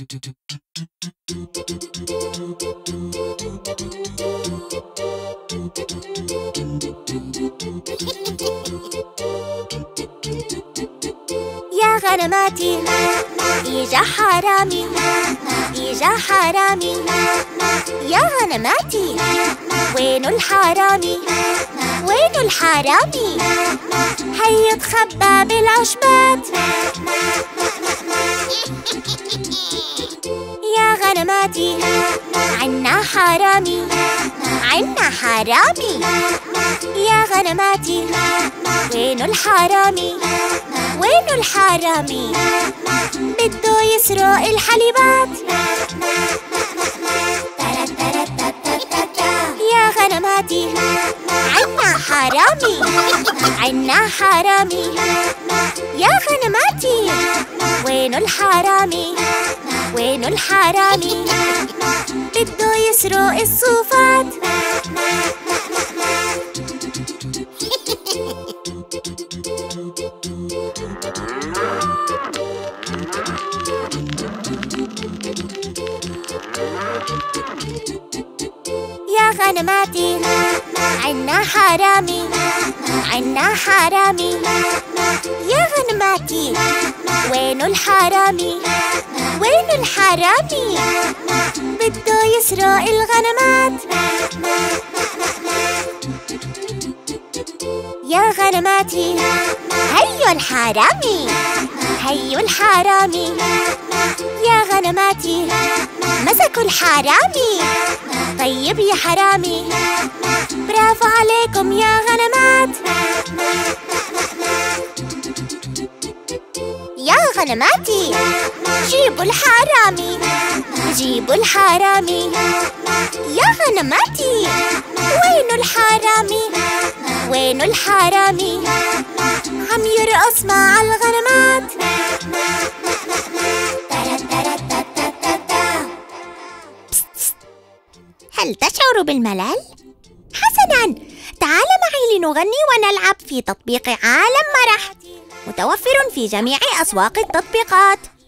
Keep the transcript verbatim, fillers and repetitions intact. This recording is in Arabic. يا غنماتي ماء ماء إجا حرامي ماء ماء إجا حرامي ماء ماء يا غنماتي ماء ماء وين الحرامي ماء ماء وين الحرامي ماء ماء هيا تخبى بالعشبات ماء ماء ماء ماء يا غنماتي ماء ماء عنا حرامي ماء ماء عنا حرامي ماء ماء يا غنماتي ماء ماء وين الحرامي ماء ماء وين الحرامي بده يسرق الحليبات يا غنماتي عنا حرامي عنا حرامي يا غنماتي وين الحرامي وين الحرامي بده يسرق الصوفات يا غنماتي ماء ماء عنا حرامي ماء ماء عنا حرامي ماء ماء يا غنماتي ماء ماء وين الحرامي ماء ماء وين الحرامي ماء ماء بده يسرق الغنمات ماء ماء يا غنماتي هيو الحرامي هيو الحرامي يا غنماتي مسكوا الحرامي طيب يا حرامي برافو عليكم يا غنمات يا غنماتي جيبوا الحرامي جيبوا الحرامي يا غنماتي وين الحرامي وين الحرامي عم يرقص مع الغنمات هل تشعر بالملل؟ حسناً، تعال معي لنغني ونلعب في تطبيق عالم مرح، متوفر في جميع أسواق التطبيقات.